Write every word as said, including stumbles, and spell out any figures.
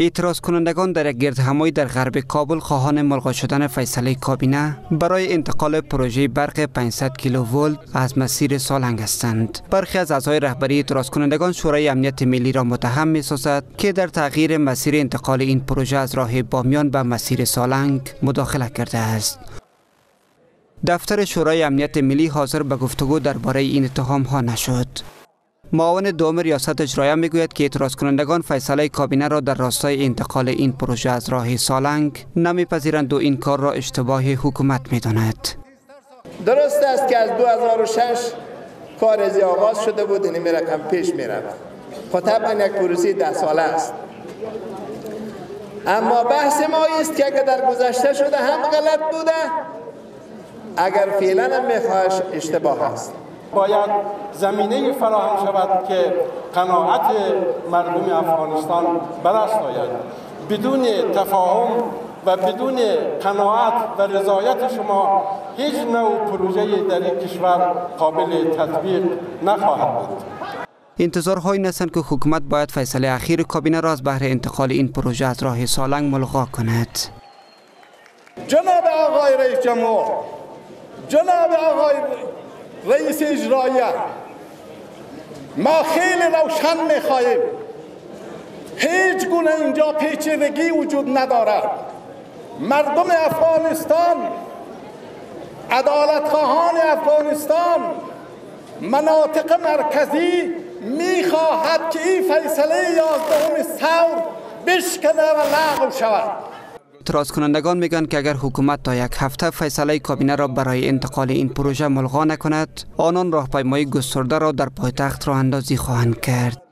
اعتراض کنندگان در یک گردهمایی در غرب کابل خواهان ملغا شدن فیصله کابینه برای انتقال پروژه برق پانصد کیلوولت از مسیر سالنگ هستند. برخی از اعضای رهبری اعتراض کنندگان شورای امنیت ملی را متهم می‌سازد که در تغییر مسیر انتقال این پروژه از راه بامیان به مسیر سالنگ مداخله کرده است. دفتر شورای امنیت ملی حاضر به گفتگو درباره این اتهام ها نشد. معاون دوم ریاست اجرایه میگوید که اعتراض کنندگان فیصله کابینه را در راستای انتقال این پروژه از راه سالنگ نمیپذیرند و این کار را اشتباه حکومت میداند. درست است که از دو هزار و شش کار از آغاز شده بود، این رقم پیش میرفت. خب طبعا یک پروژه ده ساله است. اما بحث ما است که اگر در گذشته شده هم غلط بوده، اگر فعلا هم میخواهش اشتباه است. باید زمینه فراهم شود که قناعت مردم افغانستان به دست آید. بدون تفاهم و بدون قناعت و رضایت شما هیچ نوع پروژه در این کشور قابل تطبیق نخواهد بود. انتظارهایی هستند که حکومت باید فیصله اخیر کابینه را از بهر انتقال این پروژه از راه سالنگ ملغا کند. جناب آقای رئیس جمهور، جناب آقای رئیس اجرایه، ما خیلی روشن میخواهیم هیچ گونه اینجا پیچیدگی وجود ندارد. مردم افغانستان، عدالتخواهان افغانستان، مناطق مرکزی میخواهد که این فیصله یازدهم ثور بشکنه و لغو شود. اعتراض کنندگان میگویند که اگر حکومت تا یک هفته فیصله کابینه را برای انتقال این پروژه ملغا نکند، آنان راهپیمایی گسترده را در پایتخت راه اندازی خواهند کرد.